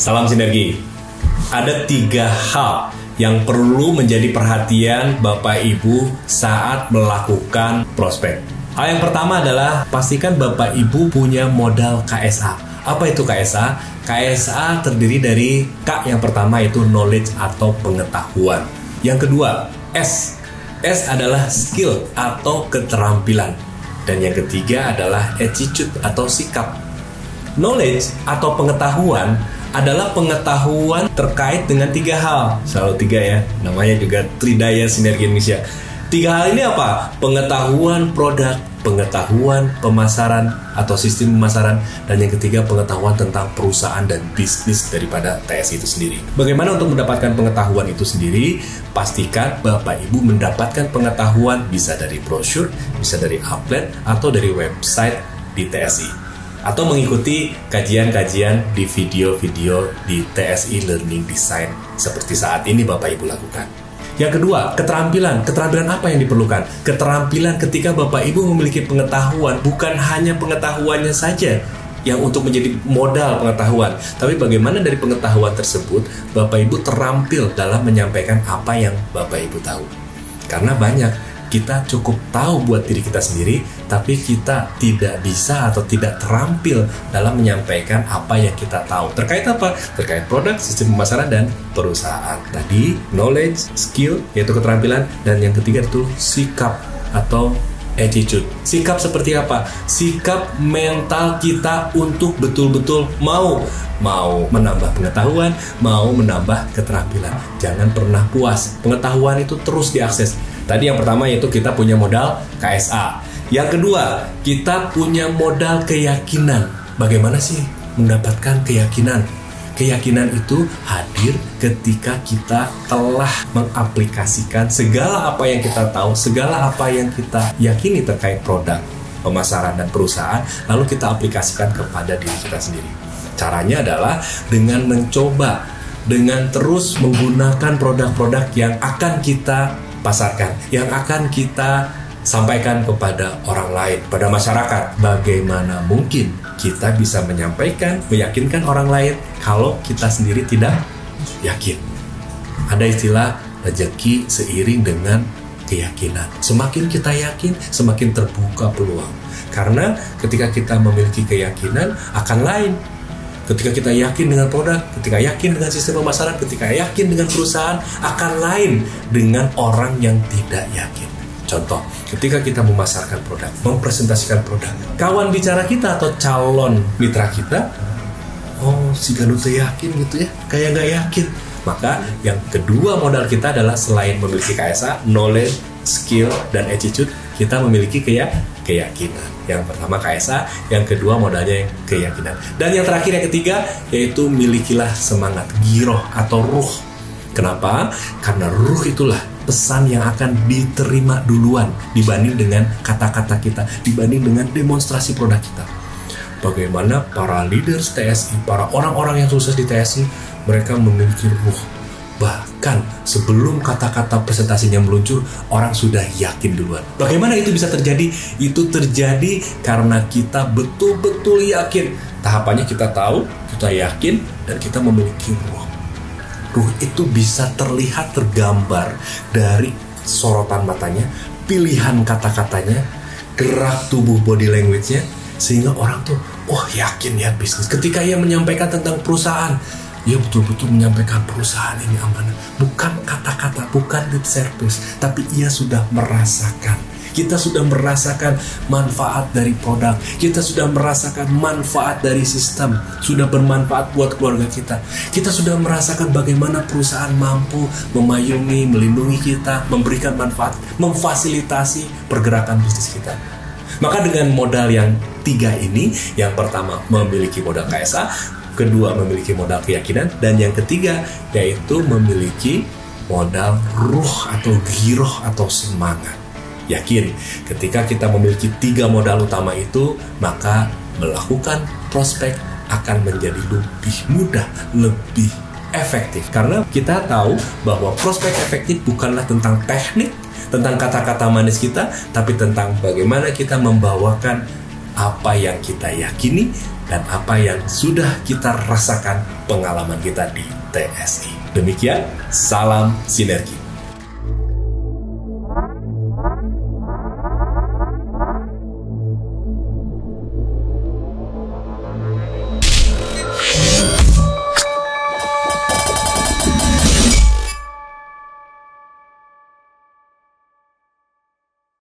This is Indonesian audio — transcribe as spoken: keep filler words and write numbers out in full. Salam Sinergi. Ada tiga hal yang perlu menjadi perhatian Bapak Ibu saat melakukan prospek. Hal yang pertama adalah pastikan Bapak Ibu punya modal K S A. Apa itu K S A? K S A terdiri dari K yang pertama itu knowledge atau pengetahuan. Yang kedua, S. S adalah skill atau keterampilan. Dan yang ketiga adalah attitude atau sikap. Knowledge atau pengetahuan adalah pengetahuan terkait dengan tiga hal. Selalu tiga ya, namanya juga Tridaya Sinergi Indonesia. Tiga hal ini apa? Pengetahuan produk, pengetahuan pemasaran atau sistem pemasaran, dan yang ketiga pengetahuan tentang perusahaan dan bisnis daripada T S I itu sendiri. Bagaimana untuk mendapatkan pengetahuan itu sendiri? Pastikan Bapak Ibu mendapatkan pengetahuan bisa dari brosur, bisa dari outlet, atau dari website di T S I. Atau mengikuti kajian-kajian di video-video di T S I Learning Design seperti saat ini Bapak Ibu lakukan. Yang kedua, keterampilan. Keterampilan apa yang diperlukan? Keterampilan ketika Bapak Ibu memiliki pengetahuan, bukan hanya pengetahuannya saja yang untuk menjadi modal pengetahuan, tapi bagaimana dari pengetahuan tersebut Bapak Ibu terampil dalam menyampaikan apa yang Bapak Ibu tahu. Karena banyak, kita cukup tahu buat diri kita sendiri, tapi kita tidak bisa atau tidak terampil dalam menyampaikan apa yang kita tahu. Terkait apa? Terkait produk, sistem pemasaran, dan perusahaan. Tadi, knowledge, skill, yaitu keterampilan, dan yang ketiga itu sikap atau attitude. Sikap seperti apa? Sikap mental kita untuk betul-betul mau mau menambah pengetahuan, mau menambah keterampilan. Jangan pernah puas. Pengetahuan itu terus diakses. Tadi yang pertama yaitu kita punya modal K S A. Yang kedua, kita punya modal keyakinan. Bagaimana sih mendapatkan keyakinan? Keyakinan itu hadir ketika kita telah mengaplikasikan segala apa yang kita tahu, segala apa yang kita yakini terkait produk, pemasaran, dan perusahaan, lalu kita aplikasikan kepada diri kita sendiri. Caranya adalah dengan mencoba, dengan terus menggunakan produk-produk yang akan kita pasarkan, yang akan kita sampaikan kepada orang lain, pada masyarakat. Bagaimana mungkin kita bisa menyampaikan, meyakinkan orang lain kalau kita sendiri tidak yakin? Ada istilah rezeki seiring dengan keyakinan. Semakin kita yakin, semakin terbuka peluang. Karena ketika kita memiliki keyakinan akan lain. Ketika kita yakin dengan produk, ketika yakin dengan sistem pemasaran, ketika yakin dengan perusahaan, akan lain dengan orang yang tidak yakin. Contoh, ketika kita memasarkan produk, mempresentasikan produk, kawan bicara kita atau calon mitra kita, oh si Galuh yakin gitu ya, kayak nggak yakin. Maka yang kedua modal kita adalah selain memiliki K S A, knowledge, skill, dan attitude, kita memiliki keyakinan. Keyakinan. Yang pertama K S A, yang kedua modalnya yang keyakinan. Dan yang terakhir, yang ketiga, yaitu milikilah semangat, giroh atau ruh. Kenapa? Karena ruh itulah pesan yang akan diterima duluan dibanding dengan kata-kata kita, dibanding dengan demonstrasi produk kita. Bagaimana para leaders T S I, para orang-orang yang sukses di T S I, mereka memiliki ruh. Bahkan sebelum kata-kata presentasinya meluncur, orang sudah yakin duluan. Bagaimana itu bisa terjadi? Itu terjadi karena kita betul-betul yakin. Tahapannya kita tahu, kita yakin, dan kita memiliki ruh. Ruh itu bisa terlihat tergambar dari sorotan matanya, pilihan kata-katanya, gerak tubuh body language-nya, sehingga orang tuh, oh yakin ya bisnis. Ketika ia menyampaikan tentang perusahaan, ia betul-betul menyampaikan perusahaan ini amanah. Bukan kata-kata, bukan lip service, tapi ia sudah merasakan. Kita sudah merasakan manfaat dari produk, kita sudah merasakan manfaat dari sistem, sudah bermanfaat buat keluarga kita. Kita sudah merasakan bagaimana perusahaan mampu memayungi, melindungi kita, memberikan manfaat, memfasilitasi pergerakan bisnis kita. Maka dengan modal yang tiga ini, yang pertama memiliki modal K S A, kedua memiliki modal keyakinan, dan yang ketiga yaitu memiliki modal ruh atau giroh atau semangat. Yakin, ketika kita memiliki tiga modal utama itu, maka melakukan prospek akan menjadi lebih mudah, lebih efektif. Karena kita tahu bahwa prospek efektif bukanlah tentang teknik, tentang kata-kata manis kita, tapi tentang bagaimana kita membawakan apa yang kita yakini dan apa yang sudah kita rasakan pengalaman kita di T S I. Demikian, salam sinergi.